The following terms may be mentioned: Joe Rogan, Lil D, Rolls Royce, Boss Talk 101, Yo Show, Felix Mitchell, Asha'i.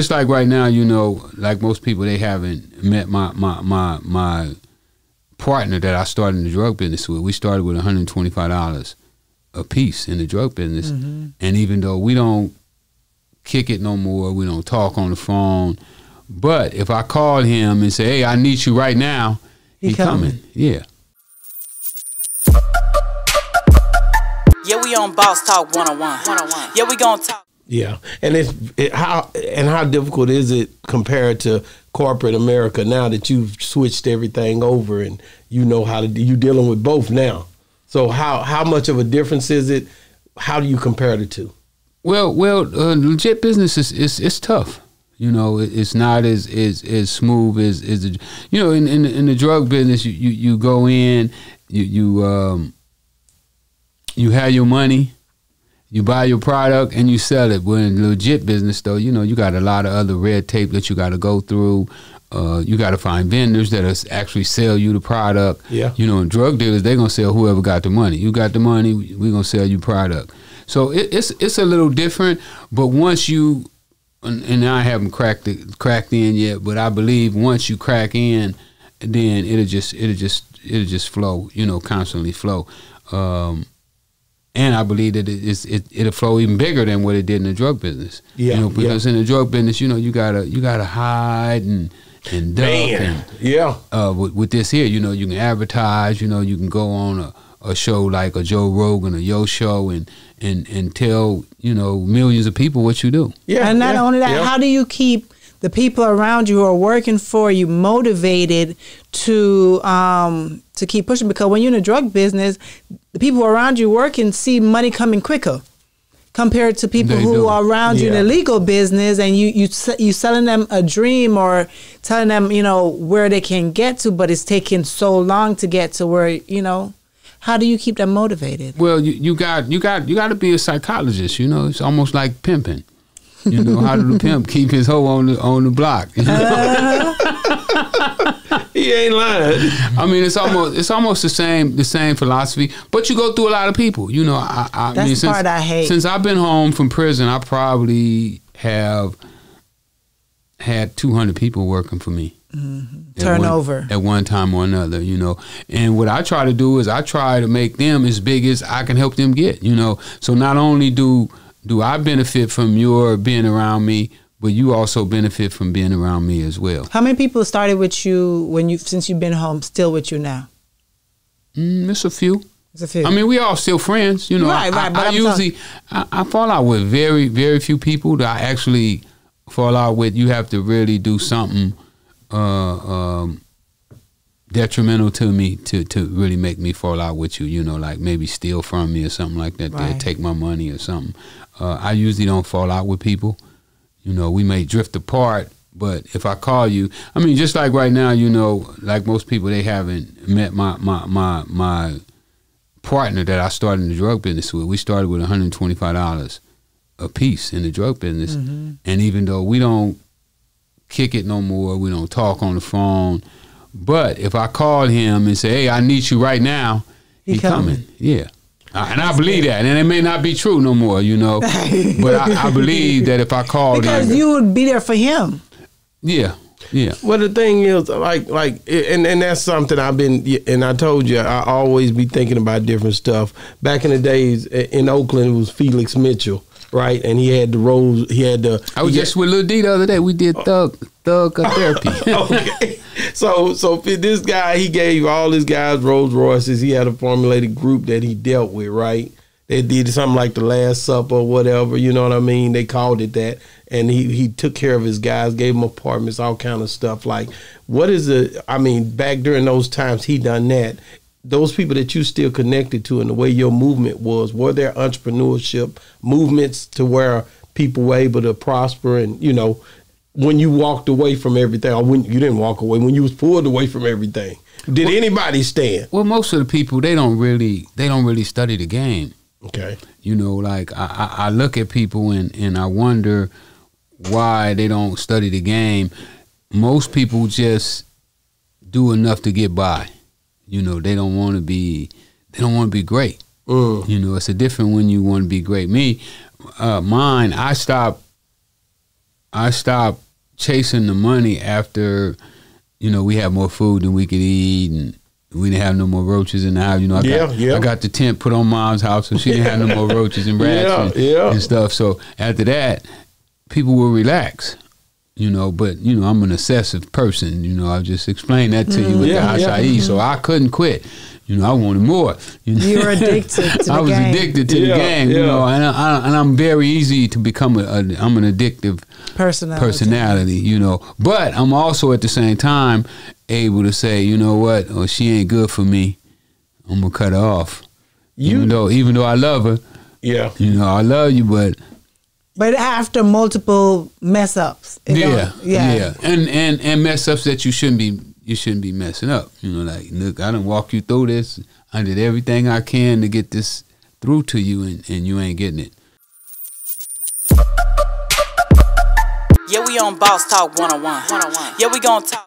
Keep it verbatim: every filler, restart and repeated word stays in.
just like right now, you know, like most people, they haven't met my my my my partner that I started in the drug business with. We started with one hundred twenty-five dollars a piece in the drug business, mm-hmm. and even though we don't kick it no more, we don't talk on the phone. But if I called him and say, "Hey, I need you right now," he, he coming. coming. Yeah. Yeah, we on Boss Talk one oh one. Yeah, we gonna talk. Yeah, and it's it, how and how difficult is it compared to corporate America now that you've switched everything over and you know how to you dealing with both now? So how how much of a difference is it? How do you compare the two? Well, well, uh, legit business is it's, it's tough. You know, it, it's not as as as smooth as as the, you know in in in the drug business. You you, you go in, you you um, you have your money. You buy your product and you sell it. We're in legit business, though. You know, you got a lot of other red tape that you got to go through. Uh, you got to find vendors that are actually sell you the product. Yeah. You know, and drug dealers, they're going to sell whoever got the money. You got the money, we're going to sell you product. So it, it's it's a little different, but once you, and, and I haven't cracked it, cracked in yet, but I believe once you crack in, then it'll just it'll just it'll just flow. You know, constantly flow. Um, And I believe that it is it it'll flow even bigger than what it did in the drug business. Yeah, you know, because yeah. in the drug business, you know, you gotta you gotta hide and and duck and, yeah. Uh, with, with this here, you know, you can advertise. You know, you can go on a, a show like a Joe Rogan or Yo Show and and and tell you know millions of people what you do. Yeah, and not yeah, only that, yeah. how do you keep the people around you who are working for you motivated to um, to keep pushing? Because when you're in the drug business, the people around you working see money coming quicker compared to people they who do. are around yeah. you in the legal business, and you you you selling them a dream or telling them you know where they can get to, but it's taking so long to get to where you know. How do you keep them motivated? Well, you, you got you got you got to be a psychologist. You know, it's almost like pimping. You know, how do the pimp keep his hoe on the on the block? You know? uh, he ain't lying. I mean, it's almost it's almost the same the same philosophy. But you go through a lot of people. You know, I, I that's mean, the part since, I hate. Since I've been home from prison, I probably have had two hundred people working for me. Mm-hmm. at Turnover one, at one time or another, you know. And what I try to do is I try to make them as big as I can help them get. You know, so not only do Do I benefit from your being around me, but you also benefit from being around me as well. How many people started with you when you since you've been home, still with you now? Mm, it's a few. It's a few. I mean, we all still friends, you know. Right, right. I, but I usually I, I fall out with very, very few people that I actually fall out with. You have to really do something uh, um, detrimental to me to to really make me fall out with you. You know, like maybe steal from me or something like that. Right. They'll take my money or something. Uh, I usually don't fall out with people. You know, we may drift apart, but if I call you, I mean, just like right now, you know, like most people, they haven't met my my my, my partner that I started in the drug business with. We started with one hundred twenty-five dollars a piece in the drug business. Mm-hmm. And even though we don't kick it no more, we don't talk on the phone, but if I called him and say, "Hey, I need you right now," he, he coming. coming. Yeah. Uh, and I believe that, and it may not be true no more, you know. But I, I believe that if I called because him, because you would be there for him. Yeah, yeah. Well, the thing is, like, like, and and that's something I've been, and I told you, I always be thinking about different stuff. Back in the days in Oakland, it was Felix Mitchell, right? And he had the rose. He had the. I was just had, with Lil D the other day. We did thug thug therapy. Okay. So, so this guy, he gave all his guys Rolls Royces. He had a formulated group that he dealt with, right? They did something like the Last Supper or whatever, you know what I mean? They called it that. And he, he took care of his guys, gave them apartments, all kind of stuff. Like, what is the, I mean, back during those times, he done that. Those people that you still connected to and the way your movement was, were there entrepreneurship movements to where people were able to prosper and, you know, when you walked away from everything, or when you didn't walk away, when you was pulled away from everything, did well, anybody stand? Well, most of the people they don't really they don't really study the game. Okay, you know, like I, I look at people and and I wonder why they don't study the game. Most people just do enough to get by. You know, they don't want to be they don't want to be great. Uh. You know, it's a different when you want to be great. Me, uh, mine, I stopped. I stopped chasing the money after, you know, we had more food than we could eat, and we didn't have no more roaches in the house. You know, I, yeah, got, yeah. I got the tent put on mom's house, so she didn't have no more roaches and rats yeah, and, yeah. and stuff. So after that, people will relax, you know, but, you know, I'm an obsessive person. You know, I just explained that to mm, you with yeah, the Asha'i, yeah. so I couldn't quit. You know, I wanted more. You know? You were addicted to the game. I was gang. addicted to yeah, the game, yeah. you know, and, I, and I'm very easy to become a, a, I'm an addictive personality. personality, you know. But I'm also at the same time able to say, you know what, oh, she ain't good for me. I'm going to cut her off. You, even though even though I love her. Yeah. You know, I love you, but. But after multiple mess ups. Yeah, yeah. Yeah. And, and, and mess ups that you shouldn't be. You shouldn't be messing up. You know, like, look, I done walk you through this. I did everything I can to get this through to you, and, and you ain't getting it. Yeah, we on Boss Talk one oh one. Yeah, we gonna talk.